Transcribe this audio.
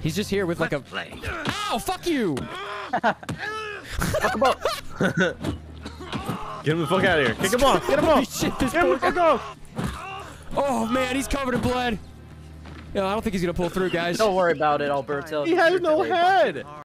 He's just here with like a... Ow, fuck you! Fuck him up. Get him the fuck out of here. Kick him off. Get him off. Shit, get him the fuck off. Oh, man, he's covered in blood. No, I don't think he's going to pull through, guys. Don't worry about it, Alberto. He has no head.